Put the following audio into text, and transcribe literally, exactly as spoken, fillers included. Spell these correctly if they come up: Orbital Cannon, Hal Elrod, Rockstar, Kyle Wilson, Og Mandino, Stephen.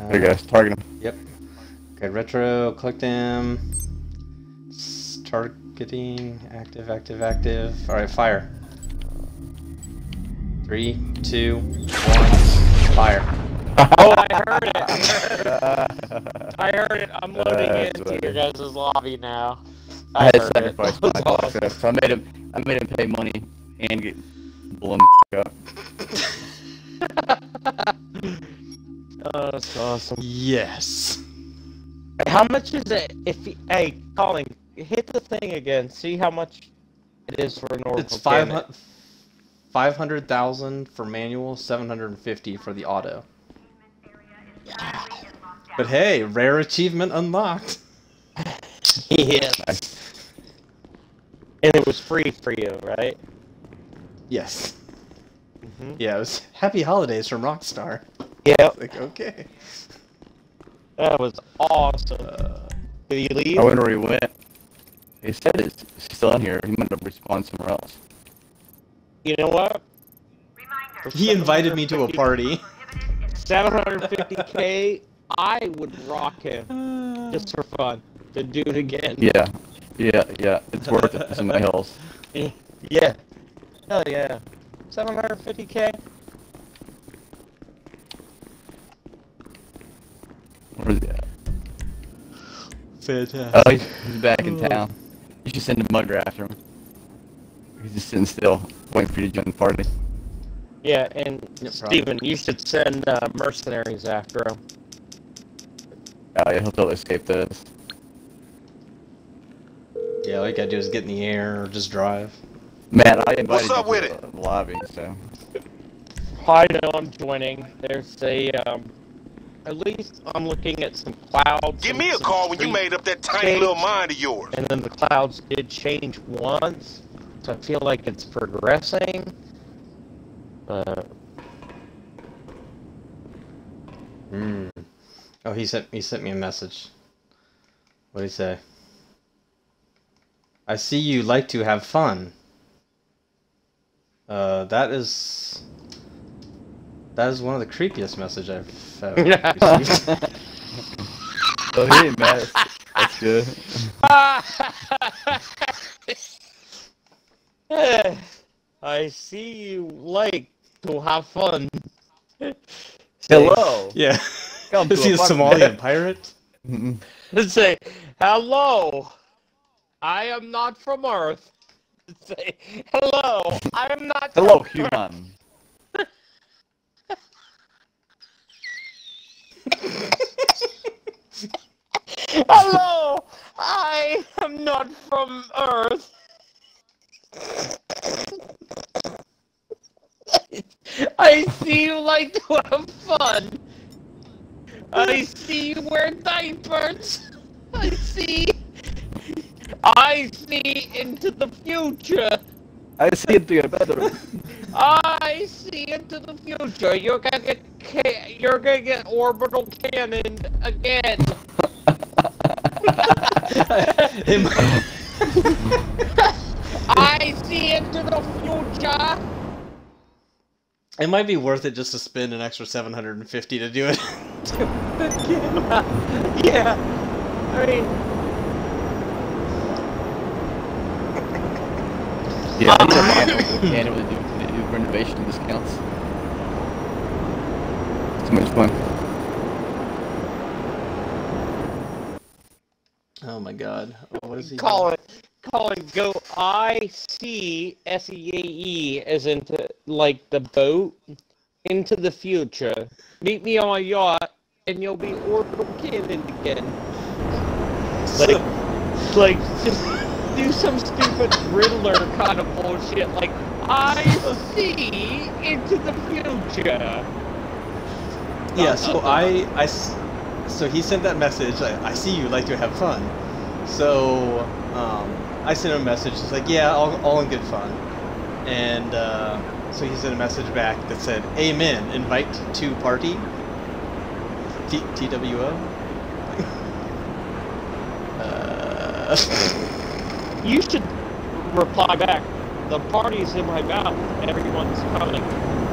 Uh, there, guys. Target him. Yep. Okay, retro. Click them. Targeting. Active, active, active. Alright, fire. Three, two, one, fire. Oh, I heard it! I heard it! I'm loading uh, into right. your guys' lobby now. I, I had sacrificed my access, so I made him. I made him pay money and get blown up. Oh, that's awesome. Yes. Hey, how much is it? If he, hey, Colin, hit the thing again. See how much it is for an orbital. It's five five hundred thousand for manual, seven hundred and fifty for the auto. Yeah. But hey, rare achievement unlocked. Yes. Nice. And it was free for you, right? Yes. Mm-hmm. Yeah, it was Happy Holidays from Rockstar. Yeah. Like, okay. That was awesome. Uh, Did he leave? I wonder where he went. He said it's still in here. He might have respawned somewhere else. You know what? Reminder. He invited me to a party. seven hundred fifty K, I would rock him. Just for fun. To do it again. Yeah. Yeah, yeah. It's worth it. It's in my hills. Yeah. Hell yeah. seven hundred fifty K. Where's he at? Fantastic. Oh, he's back in town. You should send a mugger after him. He's just sitting still, waiting for you to join the party. Yeah, and no Steven, you should send uh, mercenaries after him. Oh yeah, he'll totally escape this. Yeah, all you gotta do is get in the air or just drive. Matt, I invited What's up you with to it? The lobby, so... I know I'm joining. There's a, um... At least I'm looking at some clouds. Give me a call when you made up that tiny change, little mind of yours. And then the clouds did change once, so I feel like it's progressing. Uh... Hmm. Oh, he sent, he sent me a message. What'd he say? I see you like to have fun. Uh, that is... That is one of the creepiest messages I've ever received. Oh, he ain't mad. That's good. I see you like to have fun. Hello. Yeah. Come is he a Somalian pirate? Let's say, hello. I am not from Earth. Say, hello. I am not. Hello, from human. Hello. I am not from Earth. I see you like to have fun. I see you wear diapers. I see. I see into the future. I see into your bedroom. I see into the future. You're gonna get ca you're gonna get orbital cannoned again. I see into the future. It might be worth it just to spend an extra seven hundred and fifty to do it. Yeah. I mean. Yeah, it's a model. We can't really do, do renovation discounts. Too much fun. Oh my god. Oh, what is he Colin, Colin, go I see S E A E as into, like, the boat into the future. Meet me on a yacht and you'll be orbital cannoned again. Like, like, just. Do some stupid Riddler kind of bullshit, like, I see into the future. Yeah, so I, I, so he sent that message, like, I see you like to have fun. So, um, I sent him a message, it's like, yeah, all, all in good fun. And, uh, so he sent a message back that said, amen, invite to party. T T W O. Uh... You should reply back. The party's in my mouth. Everyone's coming.